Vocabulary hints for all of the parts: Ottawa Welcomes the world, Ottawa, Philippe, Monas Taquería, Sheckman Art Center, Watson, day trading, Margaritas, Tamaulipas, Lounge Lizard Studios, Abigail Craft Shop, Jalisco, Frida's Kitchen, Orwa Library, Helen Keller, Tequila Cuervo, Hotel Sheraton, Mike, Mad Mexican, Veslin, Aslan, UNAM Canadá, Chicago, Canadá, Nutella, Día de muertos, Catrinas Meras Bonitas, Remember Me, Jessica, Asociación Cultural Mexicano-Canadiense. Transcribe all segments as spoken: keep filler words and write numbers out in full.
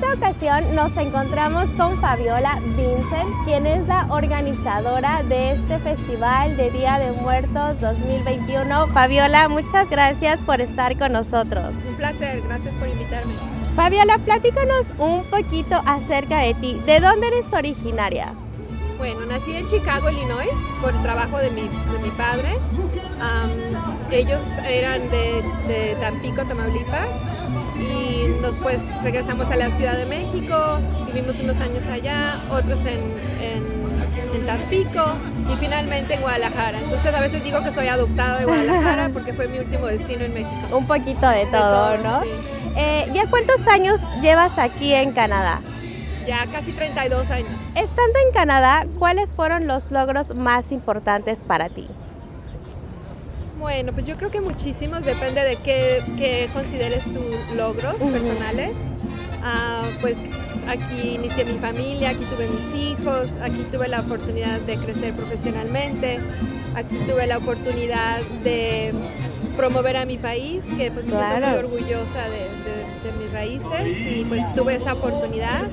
esta ocasión nos encontramos con Fabiola Iseta-Vansan, quien es la organizadora de este festival de Día de Muertos dos mil veintiuno. Fabiola, muchas gracias por estar con nosotros. Un placer, gracias por invitarme. Fabiola, platícanos un poquito acerca de ti. ¿De dónde eres originaria? Bueno, nací en Chicago, Illinois, por el trabajo de mi, de mi padre. Um, ellos eran de, de Tampico, Tamaulipas, y nos pues regresamos a la Ciudad de México, vivimos unos años allá, otros en, en, en Tampico y finalmente en Guadalajara. Entonces a veces digo que soy adoptada de Guadalajara porque fue mi último destino en México. Un poquito de todo, de todo, ¿no? Sí. Eh, ¿Ya cuántos años llevas aquí en Canadá? Ya casi treinta y dos años. Estando en Canadá, ¿cuáles fueron los logros más importantes para ti? Bueno, pues yo creo que muchísimos, depende de qué, qué consideres tus logros uh-huh. personales. Ah, pues aquí inicié mi familia, aquí tuve mis hijos, aquí tuve la oportunidad de crecer profesionalmente, aquí tuve la oportunidad de promover a mi país, que pues, claro. me siento muy orgullosa de, de, de mis raíces y pues tuve esa oportunidad.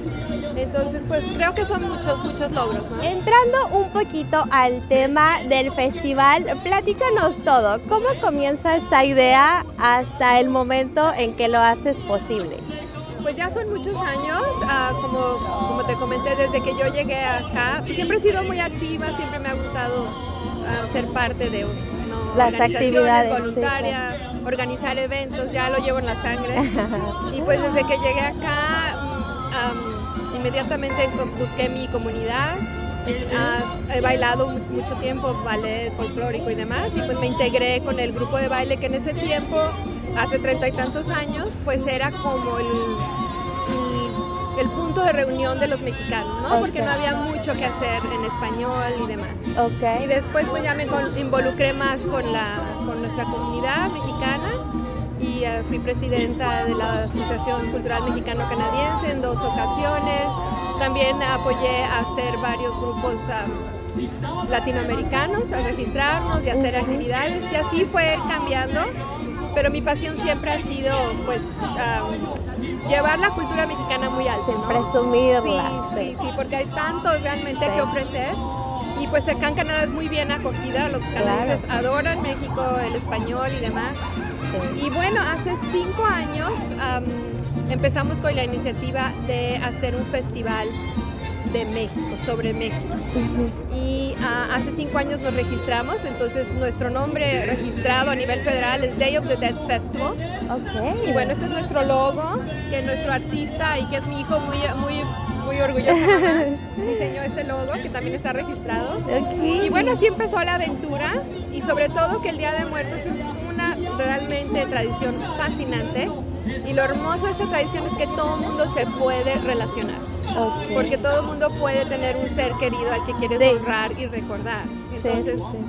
Entonces pues creo que son muchos, muchos logros, ¿no? Entrando un poquito al tema del festival, platícanos todo. ¿Cómo comienza esta idea hasta el momento en que lo haces posible? Pues ya son muchos años, uh, como, como te comenté, desde que yo llegué acá, pues, siempre he sido muy activa, siempre me ha gustado uh, ser parte de un No, las actividades, voluntaria, sí, claro. organizar eventos, ya lo llevo en la sangre. Y pues desde que llegué acá, um, inmediatamente busqué mi comunidad. Uh, he bailado mucho tiempo, ballet folclórico y demás, y pues me integré con el grupo de baile que en ese tiempo, hace treinta y tantos años, pues era como el, el, el punto de reunión de los mexicanos, ¿no? Okay. Porque no había mucho que hacer en español y demás. Okay. Y después pues ya me involucré más con, la, con nuestra comunidad mexicana y uh, fui presidenta de la Asociación Cultural Mexicano-Canadiense en dos ocasiones. También apoyé a hacer varios grupos um, latinoamericanos, a registrarnos y hacer actividades, y así fue cambiando. Pero mi pasión siempre ha sido pues um, llevar la cultura mexicana muy alta, ¿no? Presumirla. Sí, sí, sí, porque hay tanto realmente sí. que ofrecer. Y pues acá en Canadá es muy bien acogida, los canadienses claro. adoran México, el español y demás. Sí. Y bueno, hace cinco años um, empezamos con la iniciativa de hacer un festival de México, sobre México. Uh-huh. Y uh, hace cinco años nos registramos, entonces nuestro nombre registrado a nivel federal es Day of the Dead Festival. Okay. Y bueno, este es nuestro logo, que es nuestro artista y que es mi hijo muy... muy muy orgullosa, mamá, diseñó este logo que también está registrado. Okay. Y bueno, así empezó la aventura, y sobre todo que el Día de Muertos es una realmente tradición fascinante, y lo hermoso de esta tradición es que todo el mundo se puede relacionar. Okay. Porque todo el mundo puede tener un ser querido al que quieres sí. honrar y recordar. Entonces sí,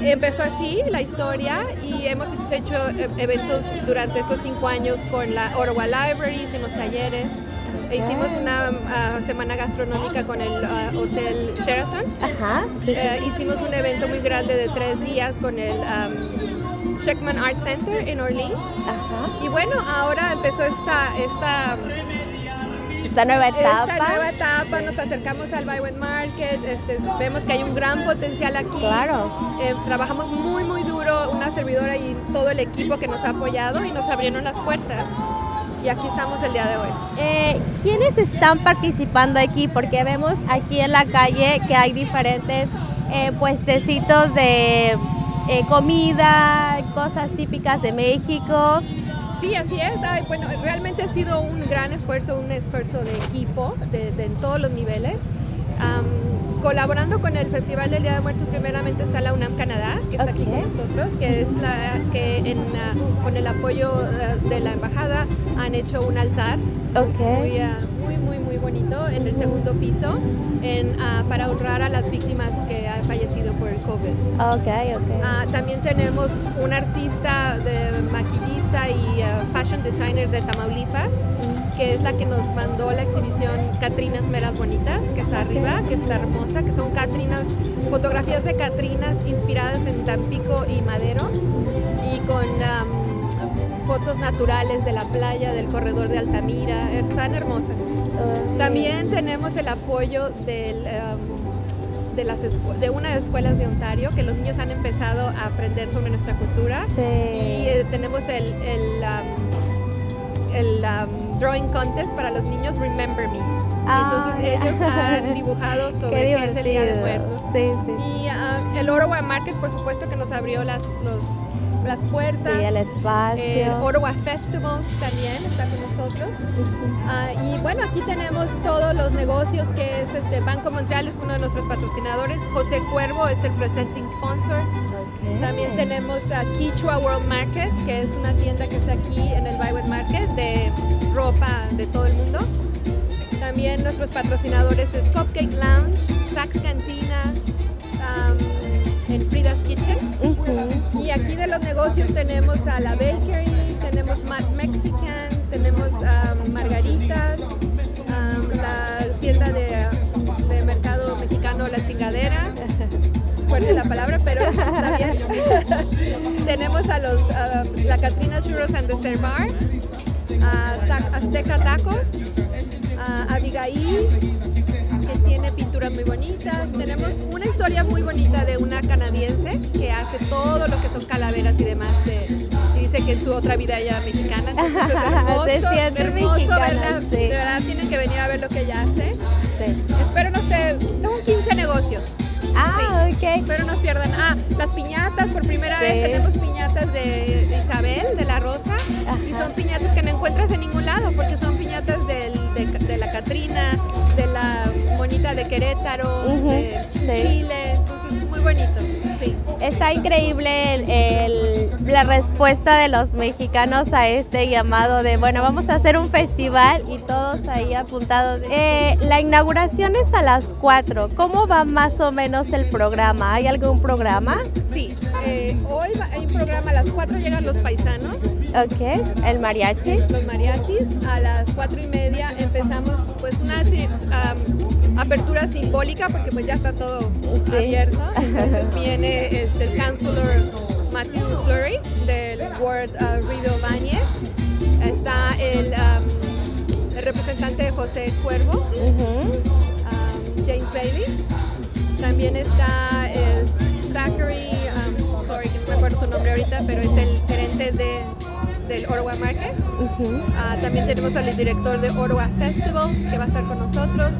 sí. empezó así la historia, y hemos hecho eventos durante estos cinco años con la Orwa Library, hicimos talleres. E hicimos una uh, semana gastronómica con el uh, Hotel Sheraton. Ajá, sí, sí. Uh, hicimos un evento muy grande de tres días con el um, Sheckman Art Center en Orleans. Ajá. Y bueno, ahora empezó esta, esta, esta nueva etapa. Esta nueva etapa, nos acercamos al ByWard Market, este, vemos que hay un gran potencial aquí. Claro. Eh, trabajamos muy, muy duro, una servidora y todo el equipo que nos ha apoyado, y nos abrieron las puertas. Y aquí estamos el día de hoy. Eh, ¿Quiénes están participando aquí? Porque vemos aquí en la calle que hay diferentes eh, puestecitos de eh, comida, cosas típicas de México. Sí, así es. Ay, bueno, realmente ha sido un gran esfuerzo, un esfuerzo de equipo, de, de en todos los niveles. Um, colaborando con el Festival del Día de Muertos, primeramente está la UNAM Canadá, que está okay. aquí con nosotros, que es la que en, uh, con el apoyo uh, de la embajada han hecho un altar okay. muy, uh, muy, muy, muy bonito en el segundo piso en, uh, para honrar a las víctimas que han fallecido por el COVID. Okay, okay. Uh, también tenemos un artista, de maquillista y uh, fashion designer de Tamaulipas, que es la que nos mandó la exhibición Catrinas Meras Bonitas, que está arriba, que está hermosa, que son Catrinas, fotografías de Catrinas inspiradas en Tampico y Madero, y con um, fotos naturales de la playa, del corredor de Altamira, están hermosas. También tenemos el apoyo del, um, de, las de una de las escuelas de Ontario, que los niños han empezado a aprender sobre nuestra cultura. Sí. Y eh, tenemos el, el, um, el um, drawing contest para los niños, Remember Me. Ah, entonces ellos han dibujado sobre qué, qué es el Día de Muertos. Sí, sí. Y uh, el Orwa Market, por supuesto, que nos abrió las, los, las puertas. Sí, el espacio. El Orwa Festival también está con nosotros. Uh, y bueno, aquí tenemos todos los negocios, que es este Banco Montreal, es uno de nuestros patrocinadores. José Cuervo es el presenting sponsor. Okay. También tenemos a Kichwa World Market, que es una tienda que está aquí en el ByWard Market de ropa de todo el mundo. También nuestros patrocinadores es Cupcake Lounge, Saks Cantina, um, el Frida's Kitchen. Uh-huh. Y aquí de los negocios tenemos a la Bakery, tenemos Mad Mexican, tenemos um, Margaritas, um, la tienda de, de mercado mexicano La Chingadera. Fuerte la palabra, pero está bien. Tenemos a los, uh, la Catrinas Churros and Dessert Bar, uh, ta Azteca Tacos, Uh, Abigail, que tiene pinturas muy bonitas. Tenemos una historia muy bonita de una canadiense que hace todo lo que son calaveras y demás, de, y dice que en su otra vida ella mexicana, entonces es hermoso, se hermoso mexicana, sí. De verdad tienen que venir a ver lo que ella hace. Sí. Espero no sé, son quince negocios. Ah, sí. Ok. Pero no pierdan. Ah, las piñatas, por primera sí. vez tenemos piñatas de, de Isabel, de la Rosa. Ajá. Y son piñatas que no encuentras en ningún lado, porque son piñatas del, de, de la Catrina, de la monita de Querétaro, uh-huh. de sí. Chile. Entonces, muy bonito. Sí. Está increíble el, el, la respuesta de los mexicanos a este llamado de, bueno, vamos a hacer un festival y todos ahí apuntados. Eh, la inauguración es a las cuatro. ¿Cómo va más o menos el programa? ¿Hay algún programa? Sí, eh, hoy hay un programa. A las cuatro llegan los paisanos. Ok, el mariachi. Los mariachis. A las cuatro y media empezamos pues una um, apertura simbólica, porque pues ya está todo sí. abierto. Entonces viene este, el Chancellor Mathieu Fleury del World uh, Rido Bañez. Está el, um, el representante de José Cuervo, uh-huh. um, James Bailey. También está el Zachary, um, sorry que no me acuerdo su nombre ahorita, pero es el gerente de del Orwa Market. Uh-huh. uh, también tenemos al director de Orwa Festival, que va a estar con nosotros.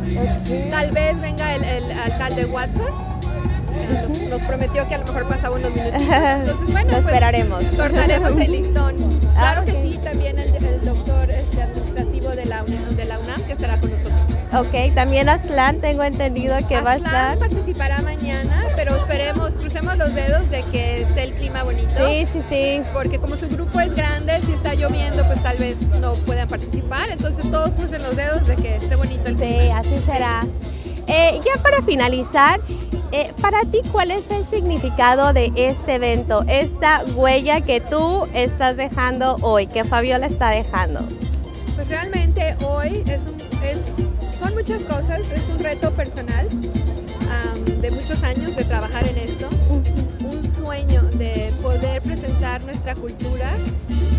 Okay. Tal vez venga el, el alcalde Watson. Uh-huh. nos, nos prometió que a lo mejor pasaba unos minutos. Entonces, bueno, lo esperaremos. Pues, cortaremos el listón. Claro ah, okay. que sí, también el, el doctor este, administrativo de la, de la UNAM, que estará con nosotros. Ok, también Aslan, tengo entendido que Aslan va a estar. Participará mañana, pero esperemos, crucemos los dedos de que esté el clima bonito. Sí, sí, sí. Porque como su grupo es grande, si está lloviendo, pues tal vez no puedan participar. Entonces todos crucen los dedos de que esté bonito el clima. Sí, así será. Sí. Eh, ya para finalizar, eh, para ti, ¿cuál es el significado de este evento? Esta huella que tú estás dejando hoy, que Fabiola está dejando. Pues realmente hoy es un... Es Son muchas cosas, es un reto personal um, de muchos años de trabajar en esto, un sueño de poder presentar nuestra cultura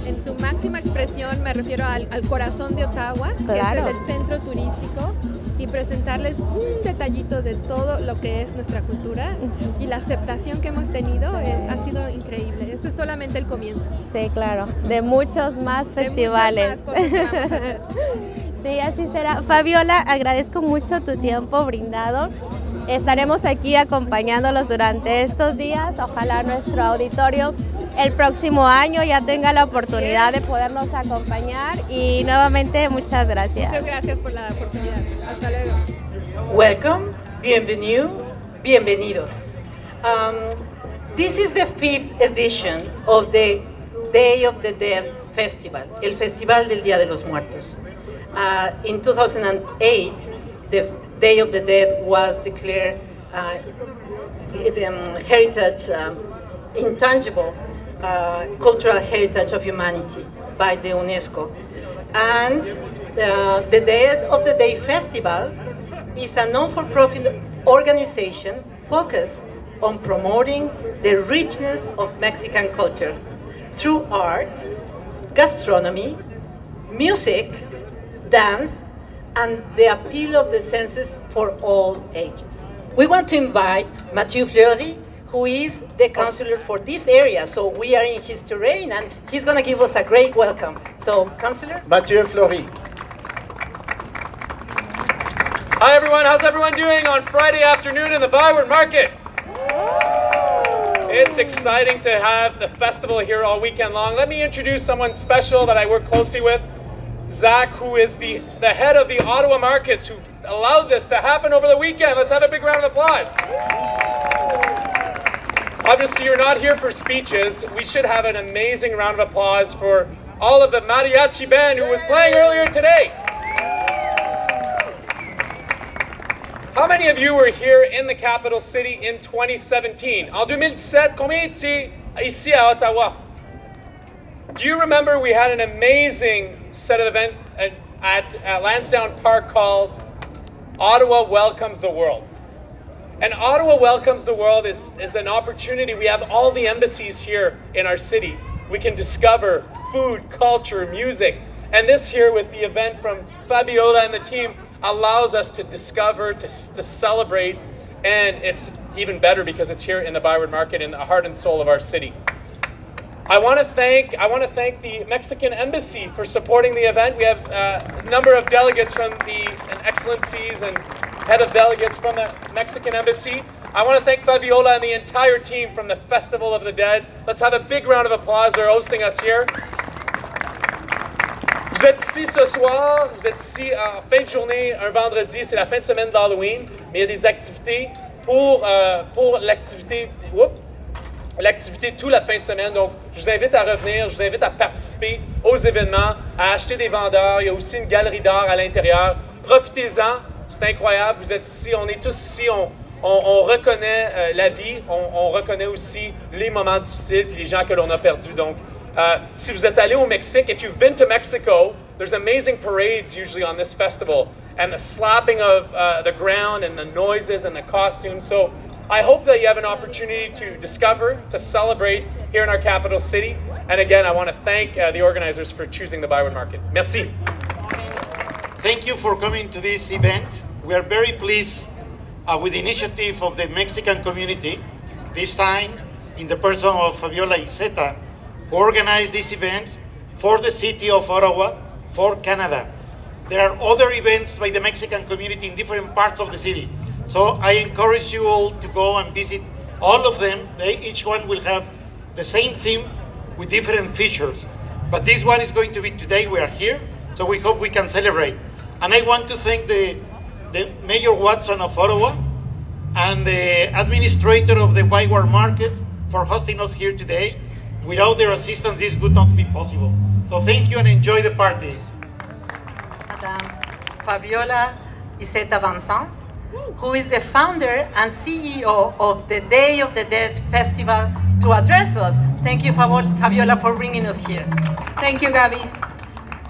en su máxima expresión, me refiero al, al corazón de Ottawa, claro. que es el, el centro turístico, y presentarles un detallito de todo lo que es nuestra cultura, uh-huh. y la aceptación que hemos tenido sí. es, ha sido increíble. Este es solamente el comienzo. Sí, claro, de muchos más festivales. De muchas más cosas que vamos a hacer. Sí, así será. Fabiola, agradezco mucho tu tiempo brindado. Estaremos aquí acompañándolos durante estos días. Ojalá nuestro auditorio el próximo año ya tenga la oportunidad de podernos acompañar. Y nuevamente, muchas gracias. Muchas gracias por la oportunidad. Hasta luego. Welcome, bienvenido, bienvenidos. Um, this is the fifth edition of the Day of the Dead Festival, el Festival del Día de los Muertos. Uh, in two thousand eight, the Day of the Dead was declared uh, um, heritage, um, intangible uh, cultural heritage of humanity by the UNESCO. And uh, the Day of the Dead Festival is a non-for-profit organization focused on promoting the richness of Mexican culture through art, gastronomy, music, dance, and the appeal of the senses for all ages. We want to invite Mathieu Fleury, who is the councillor for this area, so we are in his terrain, and he's going to give us a great welcome. So, councillor? Mathieu Fleury. Hi everyone, how's everyone doing on Friday afternoon in the Byward Market? It's exciting to have the festival here all weekend long. Let me introduce someone special that I work closely with, Zach, who is the, the head of the Ottawa markets, who allowed this to happen over the weekend. Let's have a big round of applause. Obviously, you're not here for speeches. We should have an amazing round of applause for all of the mariachi band who was playing earlier today. How many of you were here in the capital city in twenty seventeen? En deux mille dix-sept, combien étaient ici à Ottawa? Do you remember we had an amazing set of event at, at, at Lansdowne Park called Ottawa Welcomes the World? And Ottawa Welcomes the World is, is an opportunity. We have all the embassies here in our city. We can discover food, culture, music. And this here with the event from Fabiola and the team allows us to discover, to, to celebrate, and it's even better because it's here in the Byward Market, in the heart and soul of our city. I want to thank I want to thank the Mexican Embassy for supporting the event. We have uh, a number of delegates from the and excellencies and head of delegates from the Mexican Embassy. I want to thank Fabiola and the entire team from the Festival of the Dead. Let's have a big round of applause. They're hosting us here. Vous êtes ici ce soir, vous êtes ici en fin de journée, un vendredi, c'est la fin de semaine d'Halloween, mais il y a des activités pour, euh, pour l'activité l'activité toute la fin de semaine. Donc, je vous invite à revenir, je vous invite à participer aux événements, à acheter des vendeurs. Il y a aussi une galerie d'art à l'intérieur. Profitez-en, c'est incroyable, vous êtes ici, on est tous ici, on, on, on reconnaît euh, la vie, on, on reconnaît aussi les moments difficiles puis les gens que l'on a perdus. Donc, Uh, si vous êtes allé au Mexique, if you've been to Mexico, there's amazing parades usually on this festival, and the slapping of uh, the ground and the noises and the costumes. So I hope that you have an opportunity to discover, to celebrate here in our capital city. And again, I want to thank uh, the organizers for choosing the Byward Market. Merci. Thank you for coming to this event. We are very pleased uh, with the initiative of the Mexican community, this time in the person of Fabiola Iseta, who organized this event for the city of Ottawa, for Canada. There are other events by the Mexican community in different parts of the city. So I encourage you all to go and visit all of them. They, each one will have the same theme with different features. But this one is going to be today. We are here, so we hope we can celebrate. And I want to thank the, the Mayor Watson of Ottawa and the administrator of the Byward Market for hosting us here today. Without their assistance, this would not be possible. So thank you and enjoy the party. Madame Fabiola Iseta-Vansan, who is the founder and C E O of the Day of the Dead Festival, to address us. Thank you, Fabiola, for bringing us here. Thank you, Gabby.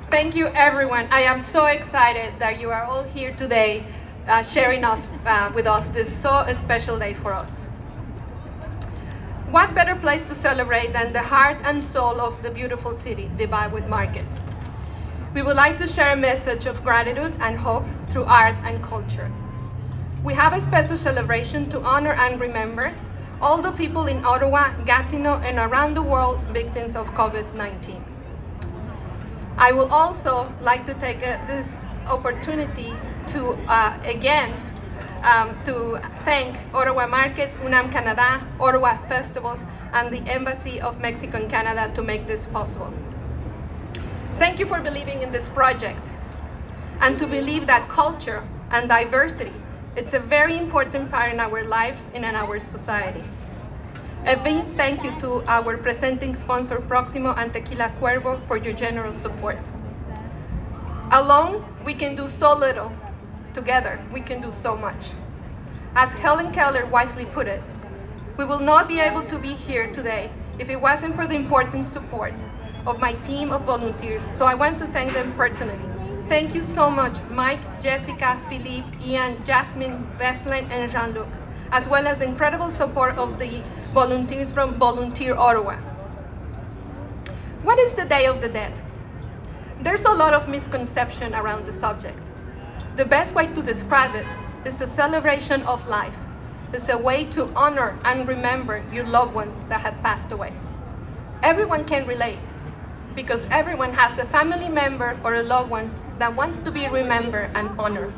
Thank you, everyone. I am so excited that you are all here today, uh, sharing us uh, with us this so special day for us. What better place to celebrate than the heart and soul of the beautiful city, the Byward Market? We would like to share a message of gratitude and hope through art and culture. We have a special celebration to honor and remember all the people in Ottawa, Gatineau, and around the world victims of COVID nineteen. I would also like to take a, this opportunity to, uh, again, Um, to thank Ottawa Markets, UNAM Canadá, Ottawa Festivals, and the Embassy of Mexico and Canada to make this possible. Thank you for believing in this project and to believe that culture and diversity, it's a very important part in our lives and in our society. A big thank you to our presenting sponsor Proximo and Tequila Cuervo for your generous support. Alone, we can do so little. Together, we can do so much. As Helen Keller wisely put it, we will not be able to be here today if it wasn't for the important support of my team of volunteers, so I want to thank them personally. Thank you so much, Mike, Jessica, Philippe, Ian, Jasmine, Veslin, and Jean-Luc, as well as the incredible support of the volunteers from Volunteer Ottawa. What is the Day of the Dead? There's a lot of misconception around the subject. The best way to describe it is the celebration of life. It's a way to honor and remember your loved ones that have passed away. Everyone can relate, because everyone has a family member or a loved one that wants to be remembered and honored.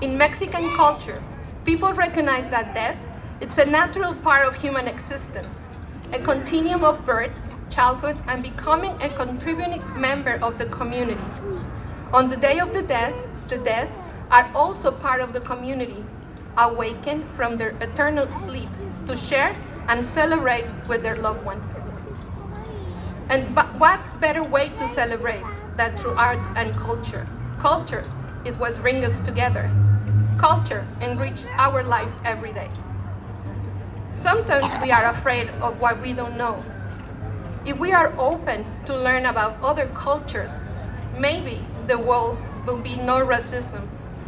In Mexican culture, people recognize that death, it's a natural part of human existence, a continuum of birth, childhood, and becoming a contributing member of the community. On the Day of the Dead, the dead are also part of the community, awaken from their eternal sleep to share and celebrate with their loved ones. And what better way to celebrate than through art and culture? Culture is what brings us together. Culture enriches our lives every day. Sometimes we are afraid of what we don't know. If we are open to learn about other cultures, maybe the world will be no racism,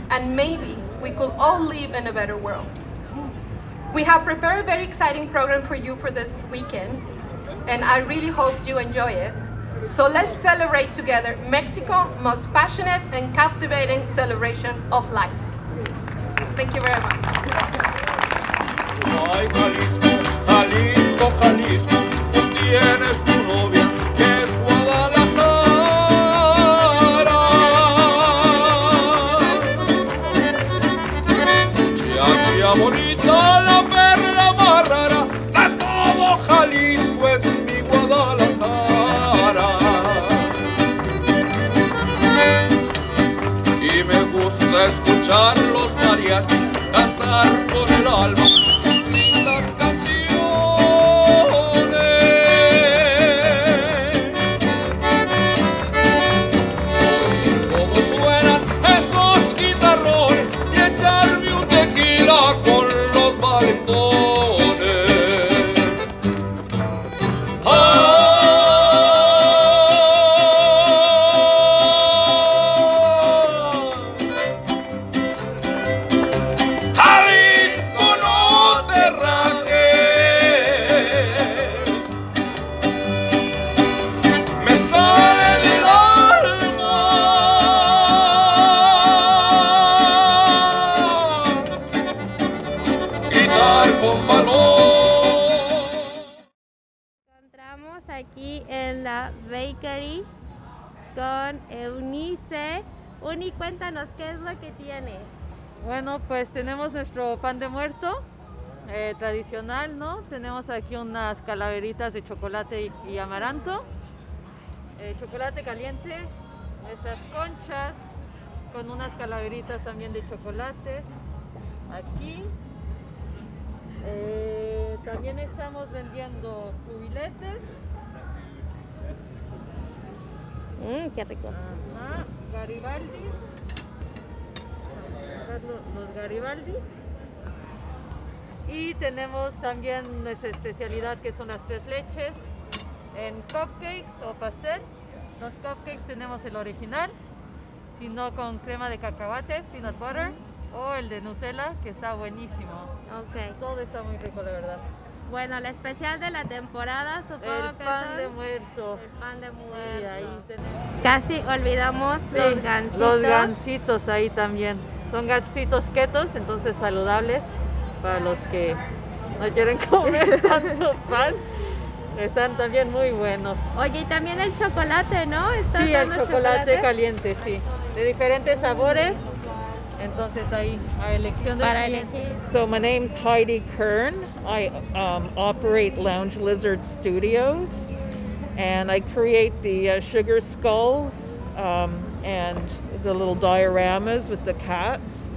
and maybe we could all live in a better world. We have prepared a very exciting program for you for this weekend, and I really hope you enjoy it. So let's celebrate together Mexico's most passionate and captivating celebration of life. Thank you very much. Ay, Jalisco, Jalisco, Jalisco, tú tienes tu novia, que es Guadalajara. Bonita la perla más rara, de todo Jalisco es mi Guadalajara. Y me gusta escuchar los mariachis cantar con el alma sus lindas canciones. Como suenan esos guitarrones y echarme un tequila con con Eunice. Uni, cuéntanos, ¿qué es lo que tienes? Bueno, pues tenemos nuestro pan de muerto eh, tradicional, ¿no? Tenemos aquí unas calaveritas de chocolate y, y amaranto, eh, chocolate caliente, nuestras conchas con unas calaveritas también de chocolates. Aquí eh, también estamos vendiendo cubiletes. Mmm, qué ricos. Ajá, Garibaldis. Vamos a sacar los, los Garibaldis. Y tenemos también nuestra especialidad, que son las tres leches en cupcakes o pastel. Los cupcakes tenemos el original, sino con crema de cacahuate, peanut butter, o el de Nutella, que está buenísimo. Okay. Todo está muy rico, la verdad. Bueno, el especial de la temporada, supongo el que pan son... de muerto. El pan de muerto. Sí, ahí tenemos. Casi olvidamos sí, los gansitos. Los gansitos ahí también. Son gansitos ketos, entonces saludables para los que no quieren comer tanto pan. Están también muy buenos. Oye, y también el chocolate, ¿no? Sí, el chocolate, chocolate caliente, sí. De diferentes sabores. Entonces ahí, a elección de para elegir. So my name's Heidi Kern. I um, operate Lounge Lizard Studios, and I create the uh, sugar skulls um, and the little dioramas with the cats.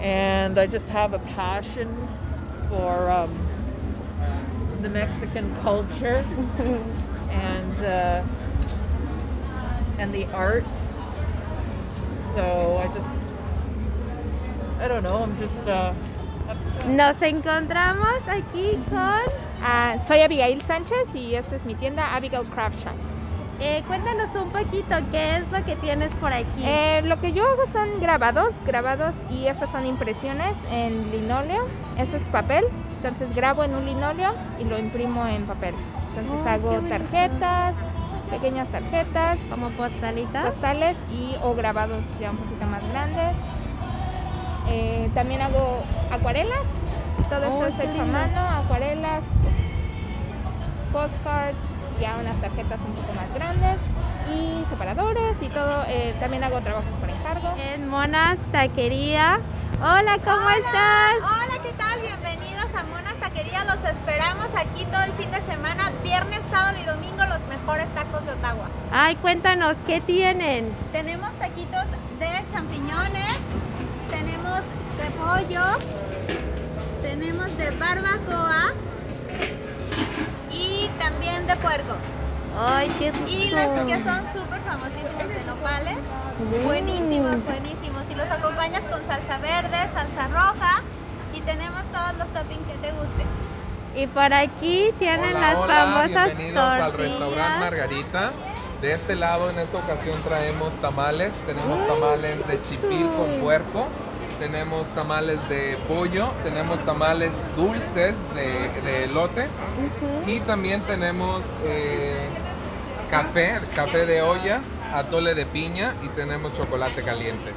And I just have a passion for um, the Mexican culture and uh, and the arts. So I just. I don't know, I'm just, uh, Nos encontramos aquí con... Uh, soy Abigail Sánchez y esta es mi tienda Abigail Craft Shop. Eh, cuéntanos un poquito qué es lo que tienes por aquí. Eh, lo que yo hago son grabados, grabados y estas son impresiones en linóleo. Este es papel, entonces grabo en un linóleo y lo imprimo en papel. Entonces oh, hago tarjetas, pequeñas tarjetas. Como postalitas. Postales y o grabados ya un poquito más grandes. Eh, también hago acuarelas. Todo oh, esto es hecho a mano, acuarelas, postcards, ya unas tarjetas un poco más grandes y separadores y todo. Eh, también hago trabajos por encargo. En Monas Taquería. Hola, ¿cómo Hola. estás? Hola, ¿qué tal? Bienvenidos a Monas Taquería. Los esperamos aquí todo el fin de semana, viernes, sábado y domingo, los mejores tacos de Ottawa. Ay, cuéntanos, ¿qué tienen? Tenemos taquitos de champiñones, tenemos de pollo, tenemos de barbacoa y también de puerco. Ay, qué rico. Y los que son súper famosísimos de nopales, buenísimos, buenísimos. Y los acompañas con salsa verde, salsa roja y tenemos todos los toppings que te gusten. Y por aquí tienen hola, las hola, famosas bienvenidos tortillas. Bienvenidos al restaurante Margarita. De este lado en esta ocasión traemos tamales. Tenemos ay, tamales de chipil con puerco. Tenemos tamales de pollo, tenemos tamales dulces de, de elote uh-huh. y también tenemos eh, café, café de olla, atole de piña y tenemos chocolate caliente.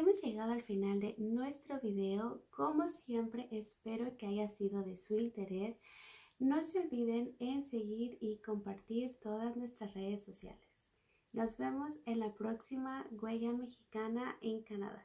Hemos llegado al final de nuestro video. Como siempre, espero que haya sido de su interés. No se olviden en seguir y compartir todas nuestras redes sociales. Nos vemos en la próxima Huella Mexicana en Canadá.